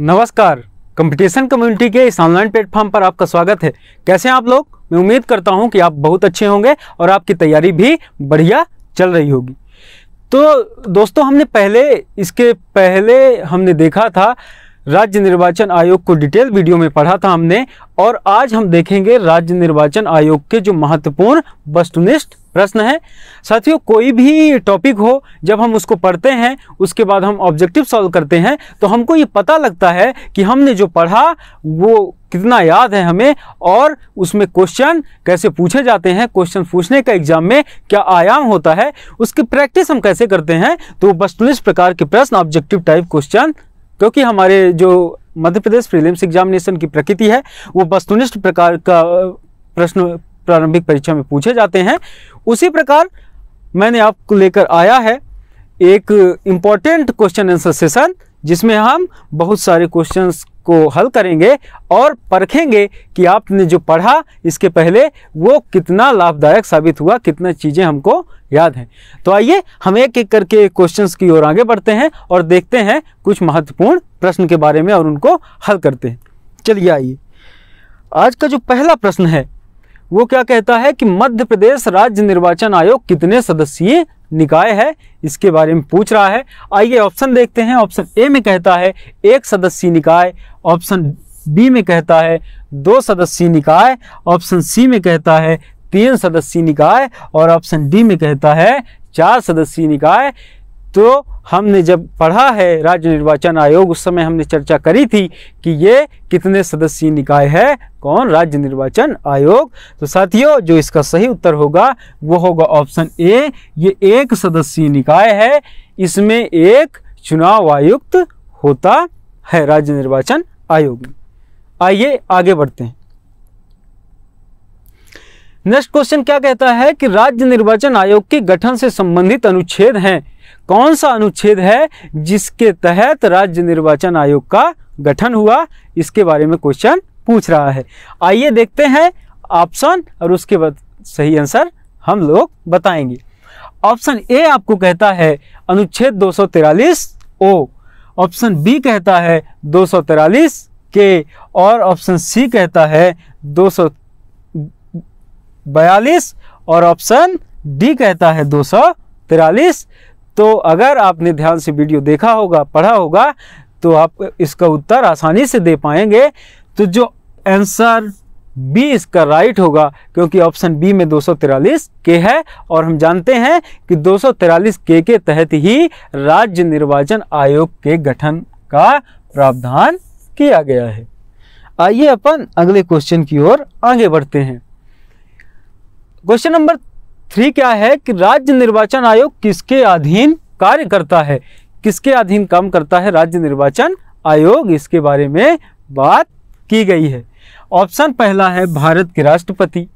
नमस्कार, competition community के इस ऑनलाइन प्लेटफॉर्म पर आपका स्वागत है। कैसे हैं आप लोग? मैं उम्मीद करता हूं कि आप बहुत अच्छे होंगे और आपकी तैयारी भी बढ़िया चल रही होगी। तो दोस्तों, इसके पहले हमने देखा था राज्य निर्वाचन आयोग को, डिटेल वीडियो में पढ़ा था हमने, और आज हम देखेंगे राज्य निर्वाचन आयोग के जो महत्वपूर्ण वस्तुनिष्ठ प्रश्न है। साथियों, कोई भी टॉपिक हो, जब हम उसको पढ़ते हैं उसके बाद हम ऑब्जेक्टिव सॉल्व करते हैं तो हमको ये पता लगता है कि हमने जो पढ़ा वो कितना याद है हमें और उसमें क्वेश्चन कैसे पूछे जाते हैं, क्वेश्चन पूछने का एग्जाम में क्या आयाम होता है, उसकी प्रैक्टिस हम कैसे करते हैं। तो वस्तुनिष्ठ प्रकार के प्रश्न, ऑब्जेक्टिव टाइप क्वेश्चन, क्योंकि हमारे जो मध्य प्रदेश प्रीलिम्स एग्जामिनेशन की प्रकृति है वो वस्तुनिष्ठ प्रकार का प्रश्न प्रारंभिक परीक्षा में पूछे जाते हैं। उसी प्रकार मैंने आपको लेकर आया है एक इम्पॉर्टेंट क्वेश्चन आंसर सेशन, जिसमें हम बहुत सारे क्वेश्चंस को हल करेंगे और परखेंगे कि आपने जो पढ़ा इसके पहले वो कितना लाभदायक साबित हुआ, कितना चीज़ें हमको याद हैं। तो आइए हम एक एक करके क्वेश्चंस की ओर आगे बढ़ते हैं और देखते हैं कुछ महत्वपूर्ण प्रश्न के बारे में और उनको हल करते हैं। चलिए आइए, आज का जो पहला प्रश्न है वो क्या कहता है कि मध्य प्रदेश राज्य निर्वाचन आयोग कितने सदस्यीय निकाय है, इसके बारे में पूछ रहा है। आइए ऑप्शन देखते हैं। ऑप्शन ए में कहता है 1 सदस्यीय निकाय, ऑप्शन बी में कहता है 2 सदस्यीय निकाय, ऑप्शन सी में कहता है 3 सदस्यीय निकाय और ऑप्शन डी में कहता है 4 सदस्यीय निकाय। तो हमने जब पढ़ा है राज्य निर्वाचन आयोग, उस समय हमने चर्चा करी थी कि ये कितने सदस्यीय निकाय है, कौन? राज्य निर्वाचन आयोग। तो साथियों, जो इसका सही उत्तर होगा वो होगा ऑप्शन ए, ये 1 सदस्यीय निकाय है। इसमें 1 चुनाव आयुक्त होता है राज्य निर्वाचन आयोग। आइए आगे बढ़ते हैं। नेक्स्ट क्वेश्चन क्या कहता है कि राज्य निर्वाचन आयोग के गठन से संबंधित अनुच्छेद हैं, कौन सा अनुच्छेद है जिसके तहत राज्य निर्वाचन आयोग का गठन हुआ, इसके बारे में क्वेश्चन पूछ रहा है। आइए देखते हैं ऑप्शन और उसके बाद सही आंसर हम लोग बताएंगे। ऑप्शन ए आपको कहता है अनुच्छेद 243 ओ, ऑप्शन बी कहता है 243 के और ऑप्शन सी कहता है 242 और ऑप्शन डी कहता है 243। तो अगर आपने ध्यान से वीडियो देखा होगा, पढ़ा होगा, तो आप इसका उत्तर आसानी से दे पाएंगे। तो जो आंसर बी इसका राइट होगा, क्योंकि ऑप्शन बी में 243 के है और हम जानते हैं कि 243 के तहत ही राज्य निर्वाचन आयोग के गठन का प्रावधान किया गया है। आइए अपन अगले क्वेश्चन की ओर आगे बढ़ते हैं। क्वेश्चन नंबर 3 क्या है कि राज्य निर्वाचन आयोग किसके अधीन कार्य करता है, किसके अधीन काम करता है राज्य निर्वाचन आयोग, इसके बारे में बात की गई है। ऑप्शन पहला है भारत के राष्ट्रपति,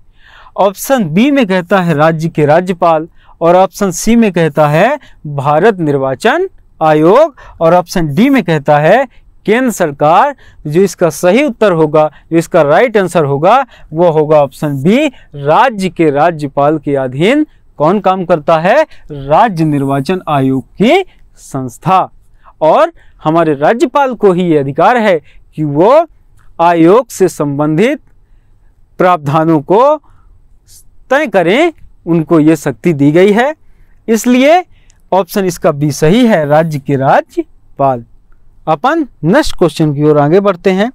ऑप्शन बी में कहता है राज्य के राज्यपाल और ऑप्शन सी में कहता है भारत निर्वाचन आयोग और ऑप्शन डी में कहता है केंद्र सरकार। जो इसका सही उत्तर होगा, जो इसका राइट आंसर होगा वो होगा ऑप्शन बी, राज्य के राज्यपाल के अधीन कौन काम करता है? राज्य निर्वाचन आयोग की संस्था। और हमारे राज्यपाल को ही ये अधिकार है कि वो आयोग से संबंधित प्रावधानों को तय करें, उनको ये शक्ति दी गई है। इसलिए ऑप्शन इसका बी सही है, राज्य के राज्यपाल। अपन नेक्स्ट क्वेश्चन की ओर आगे बढ़ते हैं।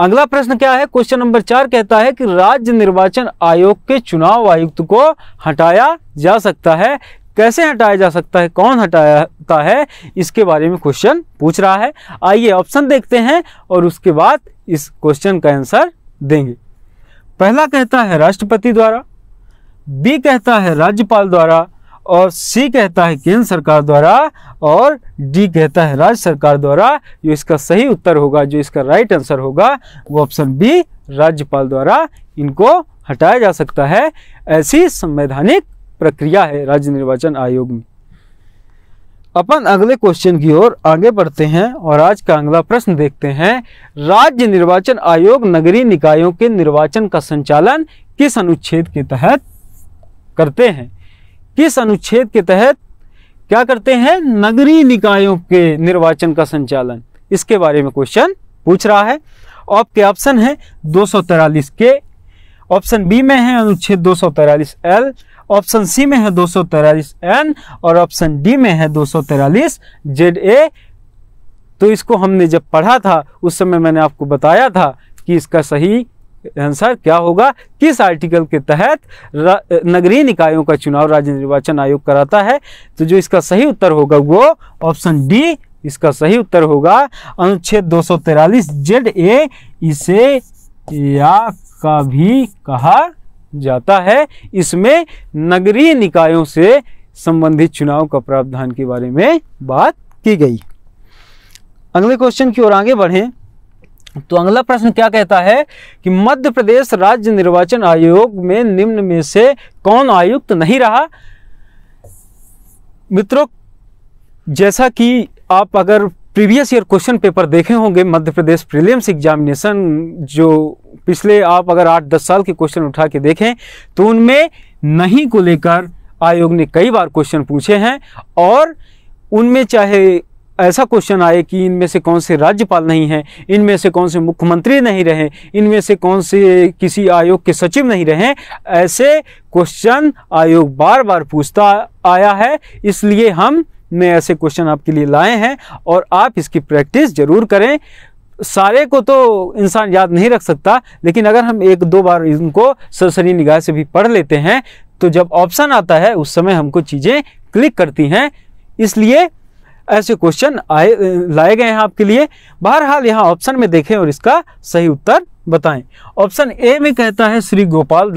अगला प्रश्न क्या है? क्वेश्चन नंबर 4 कहता है कि राज्य निर्वाचन आयोग के चुनाव आयुक्त को हटाया जा सकता है, कैसे हटाया जा सकता है, कौन हटाता है, इसके बारे में क्वेश्चन पूछ रहा है। आइए ऑप्शन देखते हैं और उसके बाद इस क्वेश्चन का आंसर देंगे। पहला कहता है राष्ट्रपति द्वारा, बी कहता है राज्यपाल द्वारा और सी कहता है केंद्र सरकार द्वारा और डी कहता है राज्य सरकार द्वारा। जो इसका सही उत्तर होगा, जो इसका राइट आंसर होगा वो ऑप्शन बी, राज्यपाल द्वारा इनको हटाया जा सकता है। ऐसी संवैधानिक प्रक्रिया है राज्य निर्वाचन आयोग में। अपन अगले क्वेश्चन की ओर आगे बढ़ते हैं और आज का अगला प्रश्न देखते हैं। राज्य निर्वाचन आयोग नगरीय निकायों के निर्वाचन का संचालन किस अनुच्छेद के तहत करते हैं, किस अनुच्छेद के तहत क्या करते हैं नगरीय निकायों के निर्वाचन का संचालन, इसके बारे में क्वेश्चन पूछ रहा है। आपके ऑप्शन है 243 के, ऑप्शन बी में है अनुच्छेद 243 एल, ऑप्शन सी में है 243 एन और ऑप्शन डी में है 243 जेड ए। तो इसको हमने जब पढ़ा था उस समय मैंने आपको बताया था कि इसका सही आंसर क्या होगा, किस आर्टिकल के तहत नगरीय निकायों का चुनाव राज्य निर्वाचन आयोग कराता है। तो जो इसका सही उत्तर होगा वो ऑप्शन डी इसका सही उत्तर होगा, अनुच्छेद 243 जेड ए, इसे या का भी कहा जाता है। इसमें नगरीय निकायों से संबंधित चुनाव का प्रावधान के बारे में बात की गई। अगले क्वेश्चन की ओर आगे बढ़ें तो अगला प्रश्न क्या कहता है कि मध्य प्रदेश राज्य निर्वाचन आयोग में निम्न में से कौन आयुक्त नहीं रहा। मित्रों, जैसा कि आप अगर प्रीवियस ईयर क्वेश्चन पेपर देखे होंगे मध्य प्रदेश प्रीलिम्स एग्जामिनेशन, जो पिछले आप अगर 8-10 साल के क्वेश्चन उठा के देखें तो उनमें नहीं को लेकर आयोग ने कई बार क्वेश्चन पूछे हैं और उनमें चाहे ऐसा क्वेश्चन आए कि इनमें से कौन से राज्यपाल नहीं हैं, इनमें से कौन से मुख्यमंत्री नहीं रहे, इनमें से कौन से किसी आयोग के सचिव नहीं रहे, ऐसे क्वेश्चन आयोग बार बार पूछता आया है। इसलिए हम ने ऐसे क्वेश्चन आपके लिए लाए हैं और आप इसकी प्रैक्टिस जरूर करें। सारे को तो इंसान याद नहीं रख सकता, लेकिन अगर हम 1-2 बार इनको सरसरी निगाह से भी पढ़ लेते हैं तो जब ऑप्शन आता है उस समय हमको चीज़ें क्लिक करती हैं। इसलिए ऐसे क्वेश्चन लाए गए हैं आपके लिए। बहरहाल यहाँ ऑप्शन में देखें और इसका सही उत्तर बताएं। ऑप्शन ए में कहता है श्री गोपाल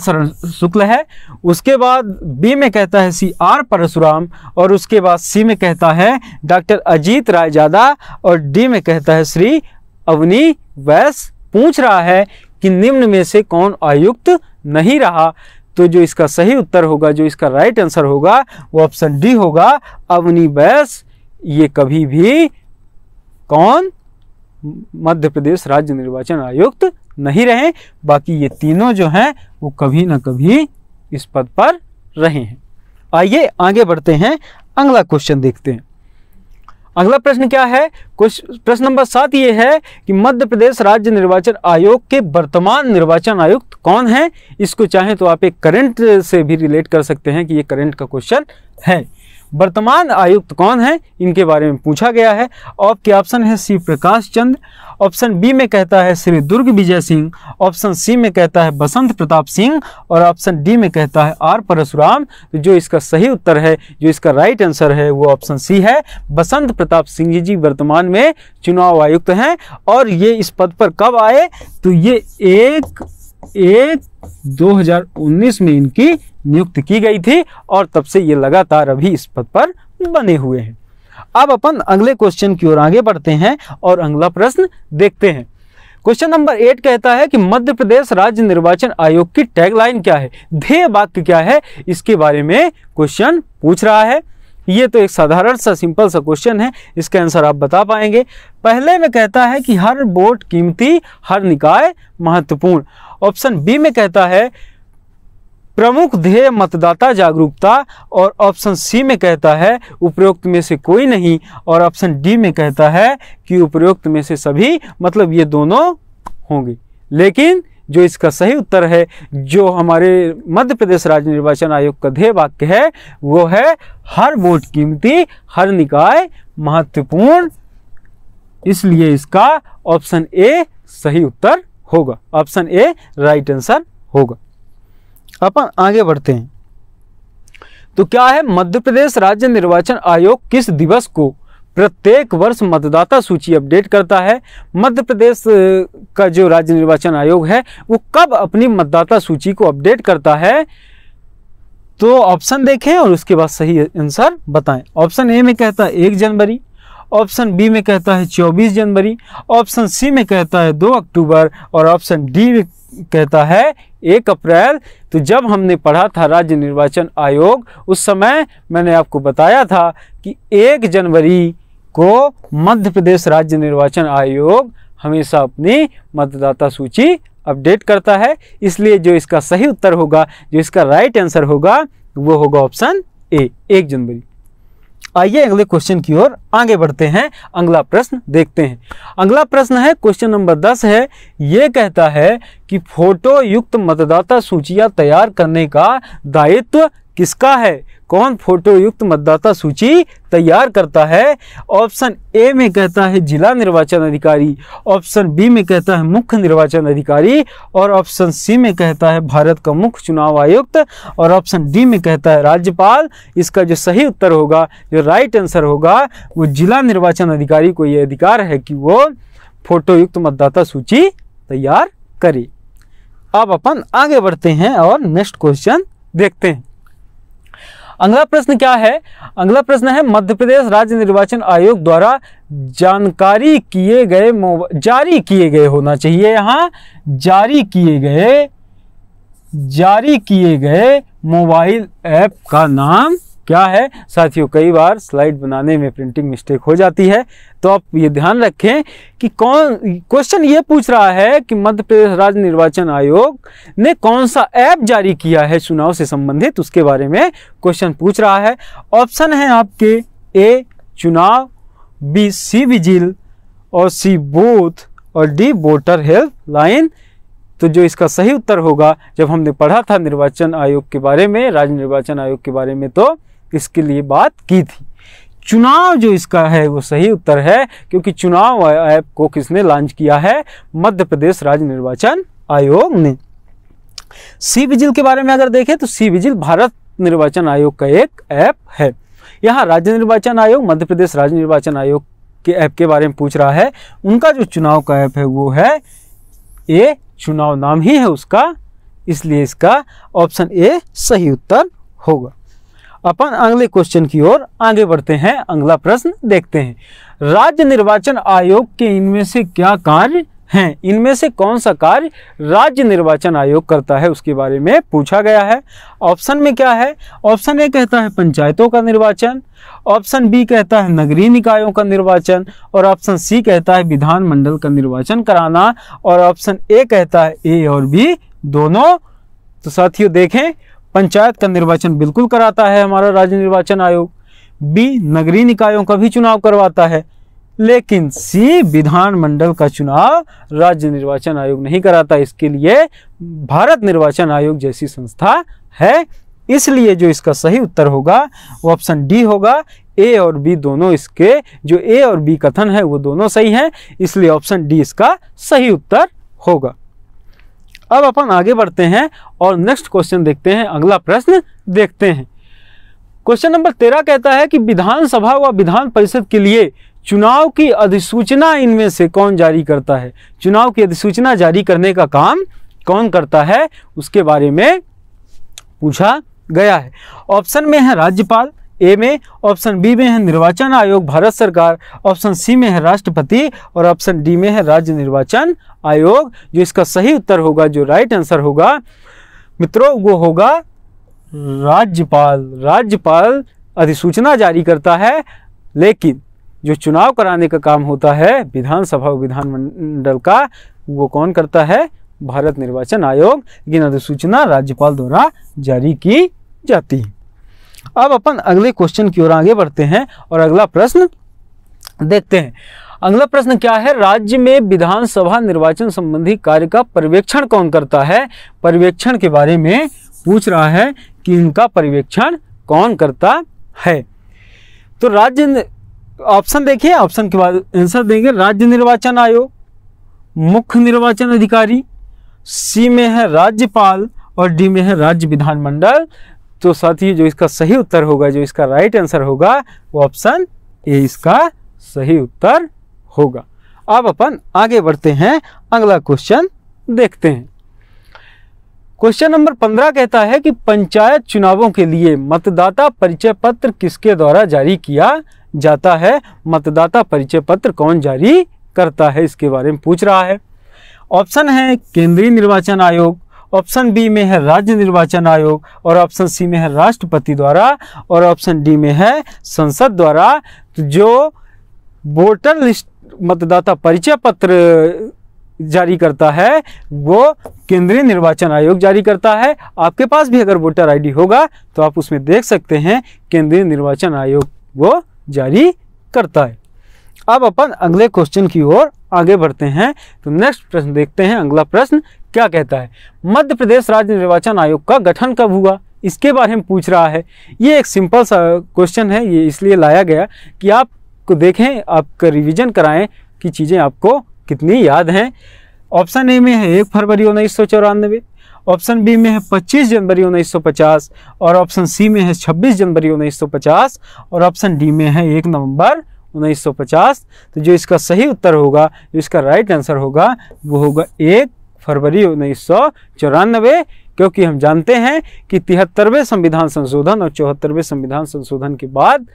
शरण शुक्ल है, उसके बाद बी में कहता है CR परशुराम और उसके बाद सी में कहता है डॉक्टर अजीत रायजादा और डी में कहता है श्री अवनी वैस। पूछ रहा है कि निम्न में से कौन आयुक्त नहीं रहा, तो जो इसका सही उत्तर होगा, जो इसका राइट आंसर होगा वो ऑप्शन डी होगा, अवनी वैस। ये कभी भी कौन मध्य प्रदेश राज्य निर्वाचन आयुक्त नहीं रहे, बाकी ये तीनों जो हैं वो कभी ना कभी इस पद पर रहे हैं। आइए आगे बढ़ते हैं, अगला क्वेश्चन देखते हैं। अगला प्रश्न क्या है, प्रश्न नंबर 7 ये है कि मध्य प्रदेश राज्य निर्वाचन आयोग के वर्तमान निर्वाचन आयुक्त कौन हैं। इसको चाहें तो आप एक करंट से भी रिलेट कर सकते हैं कि ये करंट का क्वेश्चन है। वर्तमान आयुक्त कौन है इनके बारे में पूछा गया है। आपके ऑप्शन है श्री प्रकाश चंद्र, ऑप्शन बी में कहता है श्री दुर्ग विजय सिंह, ऑप्शन सी में कहता है बसंत प्रताप सिंह और ऑप्शन डी में कहता है R परशुराम। तो जो इसका सही उत्तर है, जो इसका राइट आंसर है वो ऑप्शन सी है, बसंत प्रताप सिंह जी वर्तमान में चुनाव आयुक्त हैं। और ये इस पद पर कब आए, तो ये 1-1-2019 में इनकी नियुक्ति की गई थी और तब से ये लगातार अभी इस पद पर बने हुए हैं। अब अपन अगले क्वेश्चन की ओर आगे बढ़ते हैं और अगला प्रश्न देखते हैं। क्वेश्चन नंबर 8 कहता है कि मध्य प्रदेश राज्य निर्वाचन आयोग की टैगलाइन क्या है, ध्येय वाक्य क्या है, इसके बारे में क्वेश्चन पूछ रहा है। ये तो एक साधारण सा सिंपल सा क्वेश्चन है, इसका आंसर आप बता पाएंगे। पहले में कहता है कि हर वोट कीमती, हर निकाय महत्वपूर्ण। ऑप्शन बी में कहता है प्रमुख ध्येय मतदाता जागरूकता और ऑप्शन सी में कहता है उपरोक्त में से कोई नहीं और ऑप्शन डी में कहता है कि उपरोक्त में से सभी, मतलब ये दोनों होंगे। लेकिन जो इसका सही उत्तर है, जो हमारे मध्य प्रदेश राज्य निर्वाचन आयोग का ध्येय वाक्य है वो है हर वोट कीमती, हर निकाय महत्वपूर्ण। इसलिए इसका ऑप्शन ए सही उत्तर होगा, ऑप्शन ए राइट आंसर होगा। अपन आगे बढ़ते हैं तो क्या है, मध्य प्रदेश राज्य निर्वाचन आयोग किस दिवस को प्रत्येक वर्ष मतदाता सूची अपडेट करता है। मध्य प्रदेश का जो राज्य निर्वाचन आयोग है वो कब अपनी मतदाता सूची को अपडेट करता है, तो ऑप्शन देखें और उसके बाद सही आंसर बताएं। ऑप्शन ए में कहता है 1 जनवरी, ऑप्शन बी में कहता है 24 जनवरी, ऑप्शन सी में कहता है 2 अक्टूबर और ऑप्शन डी में कहता है 1 अप्रैल। तो जब हमने पढ़ा था राज्य निर्वाचन आयोग, उस समय मैंने आपको बताया था कि 1 जनवरी को मध्य प्रदेश राज्य निर्वाचन आयोग हमेशा अपनी मतदाता सूची अपडेट करता है। इसलिए जो इसका सही उत्तर होगा, जो इसका राइट आंसर होगा वो होगा ऑप्शन ए, 1 जनवरी। आइए अगले क्वेश्चन की ओर आगे बढ़ते हैं, अगला प्रश्न देखते हैं। अगला प्रश्न है क्वेश्चन नंबर 10 है, ये कहता है कि फोटो युक्त मतदाता सूचियां तैयार करने का दायित्व किसका है? कौन फोटो युक्त मतदाता सूची तैयार करता है? ऑप्शन ए में कहता है जिला निर्वाचन अधिकारी, ऑप्शन बी में कहता है मुख्य निर्वाचन अधिकारी, और ऑप्शन सी में कहता है भारत का मुख्य चुनाव आयुक्त, और ऑप्शन डी में कहता है राज्यपाल। इसका जो सही उत्तर होगा, जो राइट आंसर होगा, वो जिला निर्वाचन अधिकारी को ये अधिकार है कि वो फोटो युक्त मतदाता सूची तैयार करे। अब अपन आगे बढ़ते हैं और नेक्स्ट क्वेश्चन देखते हैं। अगला प्रश्न क्या है? अगला प्रश्न है मध्य प्रदेश राज्य निर्वाचन आयोग द्वारा जारी किए गए होना चाहिए यहाँ जारी किए गए मोबाइल ऐप का नाम क्या है? साथियों, कई बार स्लाइड बनाने में प्रिंटिंग मिस्टेक हो जाती है, तो आप ये ध्यान रखें कि कौन, क्वेश्चन ये पूछ रहा है कि मध्य प्रदेश राज्य निर्वाचन आयोग ने कौन सा ऐप जारी किया है चुनाव से संबंधित, उसके बारे में क्वेश्चन पूछ रहा है। ऑप्शन है आपके ए चुनाव, बी सी विजिल, और सी बूथ, और डी वोटर हेल्प लाइन। तो जो इसका सही उत्तर होगा, जब हमने पढ़ा था निर्वाचन आयोग के बारे में, राज्य निर्वाचन आयोग के बारे में, तो इसके लिए बात की थी, चुनाव जो इसका है वो सही उत्तर है, क्योंकि चुनाव ऐप को किसने लॉन्च किया है? मध्य प्रदेश राज्य निर्वाचन आयोग ने। सी विजिल के बारे में अगर देखें तो सी विजिल भारत निर्वाचन आयोग का एक ऐप है। यहाँ राज्य निर्वाचन आयोग मध्य प्रदेश राज्य निर्वाचन आयोग के ऐप के बारे में पूछ रहा है। उनका जो चुनाव का ऐप है वो है ए चुनाव, नाम ही है उसका, इसलिए इसका ऑप्शन ए सही उत्तर होगा। अपन अगले क्वेश्चन की ओर आगे बढ़ते हैं, अगला प्रश्न देखते हैं। राज्य निर्वाचन आयोग के इनमें से क्या कार्य हैं? इनमें से कौन सा कार्य राज्य निर्वाचन आयोग करता है, उसके बारे में पूछा गया है। ऑप्शन में क्या है? ऑप्शन ए कहता है पंचायतों का निर्वाचन, ऑप्शन बी कहता है नगरीय निकायों का निर्वाचन, और ऑप्शन सी कहता है विधानमंडल का निर्वाचन कराना, और ऑप्शन ए कहता है ए और बी दोनों। तो साथियों देखें, पंचायत का निर्वाचन बिल्कुल कराता है हमारा राज्य निर्वाचन आयोग, बी नगरीय निकायों का भी चुनाव करवाता है, लेकिन सी विधानमंडल का चुनाव राज्य निर्वाचन आयोग नहीं कराता। इसके लिए भारत निर्वाचन आयोग जैसी संस्था है, इसलिए जो इसका सही उत्तर होगा वो ऑप्शन डी होगा। ए और बी दोनों, इसके जो ए और बी कथन है वो दोनों सही हैं, इसलिए ऑप्शन डी इसका सही उत्तर होगा। अब अपन आगे बढ़ते हैं और नेक्स्ट क्वेश्चन देखते हैं, अगला प्रश्न देखते हैं। क्वेश्चन नंबर 13 कहता है कि विधानसभा व विधान परिषद के लिए चुनाव की अधिसूचना इनमें से कौन जारी करता है? चुनाव की अधिसूचना जारी करने का काम कौन करता है, उसके बारे में पूछा गया है। ऑप्शन में है राज्यपाल ए में, ऑप्शन बी में है निर्वाचन आयोग भारत सरकार, ऑप्शन सी में है राष्ट्रपति, और ऑप्शन डी में है राज्य निर्वाचन आयोग। जो इसका सही उत्तर होगा, जो राइट आंसर होगा मित्रों, वो होगा राज्यपाल। राज्यपाल अधिसूचना जारी करता है, लेकिन जो चुनाव कराने का काम होता है विधानसभा और विधानमंडल का, वो कौन करता है? भारत निर्वाचन आयोग। लेकिन अधिसूचना राज्यपाल द्वारा जारी की जाती है। अब अपन अगले क्वेश्चन की ओर आगे बढ़ते हैं और अगला प्रश्न देखते हैं। अगला प्रश्न क्या है? राज्य में विधानसभा निर्वाचन संबंधी कार्य का पर्यवेक्षण कौन करता है? पर्यवेक्षण के बारे में पूछ रहा है कि इनका पर्यवेक्षण कौन करता है। तो राज्य, ऑप्शन देखिए, ऑप्शन के बाद आंसर देंगे राज्य निर्वाचन आयोग, मुख्य निर्वाचन अधिकारी, सी में है राज्यपाल, और डी में है राज्य विधानमंडल। तो साथियों जो इसका सही उत्तर होगा, जो इसका राइट आंसर होगा, वो ऑप्शन ए इसका सही उत्तर होगा। अब अपन आगे बढ़ते हैं, अगला क्वेश्चन देखते हैं। क्वेश्चन नंबर 15 कहता है कि पंचायत चुनावों के लिए मतदाता परिचय पत्र किसके द्वारा जारी किया जाता है? मतदाता परिचय पत्र कौन जारी करता है, इसके बारे में पूछ रहा है। ऑप्शन है केंद्रीय निर्वाचन आयोग, ऑप्शन बी में है राज्य निर्वाचन आयोग, और ऑप्शन सी में है राष्ट्रपति द्वारा, और ऑप्शन डी में है संसद द्वारा। जो वोटर लिस्ट मतदाता परिचय पत्र जारी करता है वो केंद्रीय निर्वाचन आयोग जारी करता है। आपके पास भी अगर वोटर आईडी होगा तो आप उसमें देख सकते हैं केंद्रीय निर्वाचन आयोग वो जारी करता है। अब अपन अगले क्वेश्चन की ओर आगे बढ़ते हैं। तो नेक्स्ट प्रश्न देखते हैं। अगला प्रश्न क्या कहता है, मध्य प्रदेश राज्य निर्वाचन आयोग का गठन कब हुआ, इसके बारे में पूछ रहा है। ये एक सिंपल सा क्वेश्चन है, ये इसलिए लाया गया कि आपको देखें, आपका रिवीजन कराएं कि चीज़ें आपको कितनी याद हैं। ऑप्शन ए में है 1 फरवरी 1994, ऑप्शन बी में है 25 जनवरी 1950 और ऑप्शन सी में है 26 जनवरी 1950 और ऑप्शन डी में है 1 नवंबर 1950। तो जो इसका सही उत्तर होगा, जो इसका राइट आंसर होगा वो होगा 1 फरवरी 1994, क्योंकि हम जानते हैं कि 73वें संविधान संशोधन और 74वें संविधान संशोधन के बाद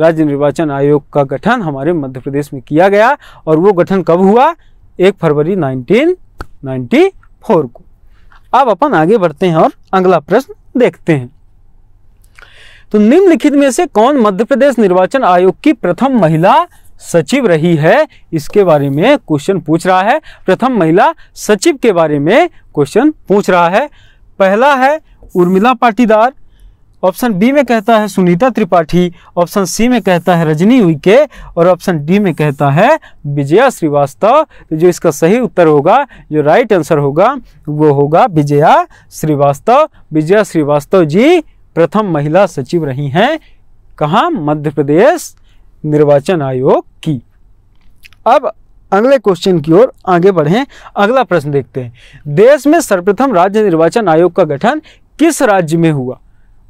राज्य निर्वाचन आयोग का गठन हमारे मध्य प्रदेश में किया गया, और वो गठन कब हुआ, 1 फरवरी 1994 को। अब अपन आगे बढ़ते हैं और अगला प्रश्न देखते हैं। तो निम्नलिखित में से कौन मध्य प्रदेश निर्वाचन आयोग की प्रथम महिला सचिव रही है, इसके बारे में क्वेश्चन पूछ रहा है। प्रथम महिला सचिव के बारे में क्वेश्चन पूछ रहा है। पहला है उर्मिला पाटीदार, ऑप्शन बी में कहता है सुनीता त्रिपाठी, ऑप्शन सी में कहता है रजनी उइके और ऑप्शन डी में कहता है विजया श्रीवास्तव। तो जो इसका सही उत्तर होगा, जो राइट आंसर होगा वो होगा विजया श्रीवास्तव। विजया श्रीवास्तव जी प्रथम महिला सचिव रही हैं, कहाँ, मध्य प्रदेश निर्वाचन आयोग की। अब अगले क्वेश्चन की ओर आगे बढ़ें, अगला प्रश्न देखते हैं। देश में सर्वप्रथम राज्य निर्वाचन आयोग का गठन किस राज्य में हुआ,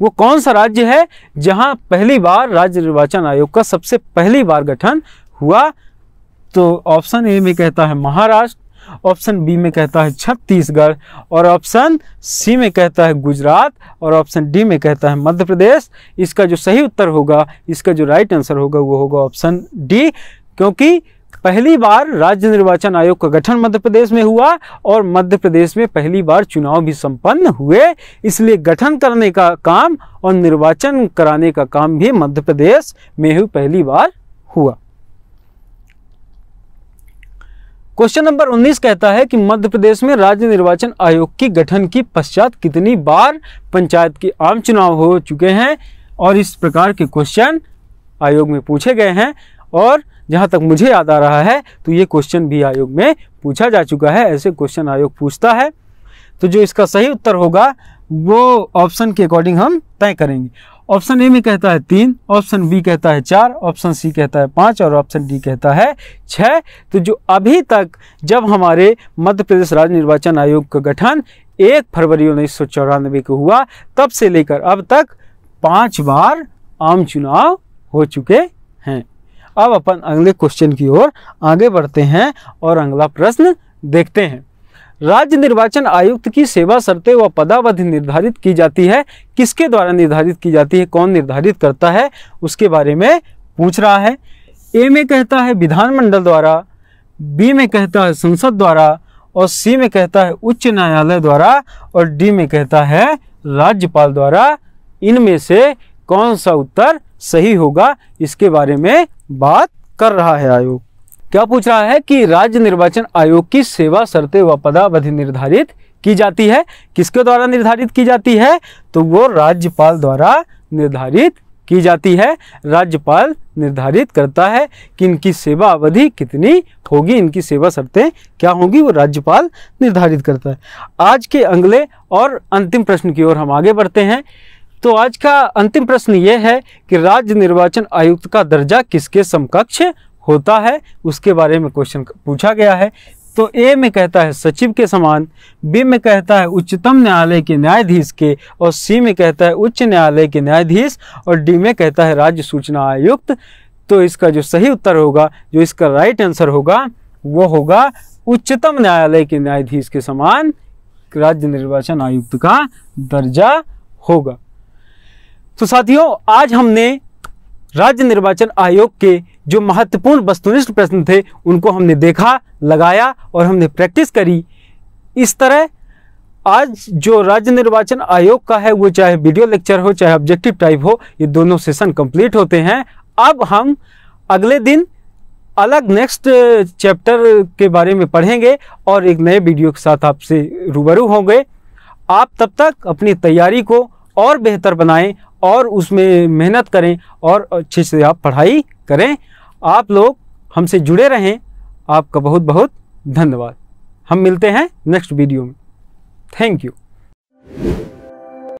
वो कौन सा राज्य है जहां पहली बार राज्य निर्वाचन आयोग का सबसे पहली बार गठन हुआ। तो ऑप्शन ए में कहता है महाराष्ट्र, ऑप्शन बी में कहता है छत्तीसगढ़ और ऑप्शन सी में कहता है गुजरात और ऑप्शन डी में कहता है मध्य प्रदेश। इसका जो सही उत्तर होगा, इसका जो राइट आंसर होगा वो होगा ऑप्शन डी, क्योंकि पहली बार राज्य निर्वाचन आयोग का गठन मध्य प्रदेश में हुआ और मध्य प्रदेश में पहली बार चुनाव भी संपन्न हुए, इसलिए गठन करने का काम और निर्वाचन कराने का काम भी मध्य प्रदेश में ही पहली बार हुआ। क्वेश्चन नंबर 19 कहता है कि मध्य प्रदेश में राज्य निर्वाचन आयोग की गठन की पश्चात कितनी बार पंचायत के आम चुनाव हो चुके हैं, और इस प्रकार के क्वेश्चन आयोग में पूछे गए हैं। और जहाँ तक मुझे याद आ रहा है तो ये क्वेश्चन भी आयोग में पूछा जा चुका है, ऐसे क्वेश्चन आयोग पूछता है। तो जो इसका सही उत्तर होगा वो ऑप्शन के अकॉर्डिंग हम तय करेंगे। ऑप्शन ए में कहता है 3, ऑप्शन बी कहता है 4, ऑप्शन सी कहता है 5 और ऑप्शन डी कहता है 6। तो जो अभी तक जब हमारे मध्य प्रदेश राज्य निर्वाचन आयोग का गठन 1 फरवरी 1994 को हुआ, तब से लेकर अब तक 5 बार आम चुनाव हो चुके हैं। अब अपन अगले क्वेश्चन की ओर आगे बढ़ते हैं और अगला प्रश्न देखते हैं। राज्य निर्वाचन आयुक्त की सेवा शर्तें व पदावधि निर्धारित की जाती है, किसके द्वारा निर्धारित की जाती है, कौन निर्धारित करता है, उसके बारे में पूछ रहा है। ए में कहता है विधानमंडल द्वारा, बी में कहता है संसद द्वारा और सी में कहता है उच्च न्यायालय द्वारा और डी में कहता है राज्यपाल द्वारा। इनमें से कौन सा उत्तर सही होगा, इसके बारे में बात कर रहा है आयोग। क्या पूछ रहा है कि राज्य निर्वाचन आयोग की सेवा शर्तें व पदावधि निर्धारित की जाती है, किसके द्वारा निर्धारित की जाती है, तो वो राज्यपाल द्वारा निर्धारित की जाती है। राज्यपाल निर्धारित करता है कि इनकी सेवा अवधि कितनी होगी, इनकी सेवा शर्तें क्या होंगी, वो राज्यपाल निर्धारित करता है। आज के अगले और अंतिम प्रश्न की ओर हम आगे बढ़ते हैं। तो आज का अंतिम प्रश्न ये है कि राज्य निर्वाचन आयुक्त का दर्जा किसके समकक्ष होता है, उसके बारे में क्वेश्चन पूछा गया है। तो ए में कहता है सचिव के समान, बी में कहता है उच्चतम न्यायालय के न्यायाधीश के और सी में कहता है उच्च न्यायालय के न्यायाधीश और डी में कहता है राज्य सूचना आयुक्त। तो इसका जो सही उत्तर होगा, जो इसका राइट आंसर होगा वो होगा उच्चतम न्यायालय के न्यायाधीश के समान राज्य निर्वाचन आयुक्त का दर्जा होगा। तो साथियों, आज हमने राज्य निर्वाचन आयोग के जो महत्वपूर्ण वस्तुनिष्ठ प्रश्न थे उनको हमने देखा, लगाया और हमने प्रैक्टिस करी। इस तरह आज जो राज्य निर्वाचन आयोग का है वो चाहे वीडियो लेक्चर हो चाहे ऑब्जेक्टिव टाइप हो, ये दोनों सेशन कंप्लीट होते हैं। अब हम अगले दिन अलग नेक्स्ट चैप्टर के बारे में पढ़ेंगे और एक नए वीडियो के साथ आपसे रूबरू होंगे। आप तब तक अपनी तैयारी को और बेहतर बनाएं और उसमें मेहनत करें और अच्छे से आप पढ़ाई करें। आप लोग हमसे जुड़े रहें। आपका बहुत बहुत धन्यवाद। हम मिलते हैं नेक्स्ट वीडियो में। Thank you.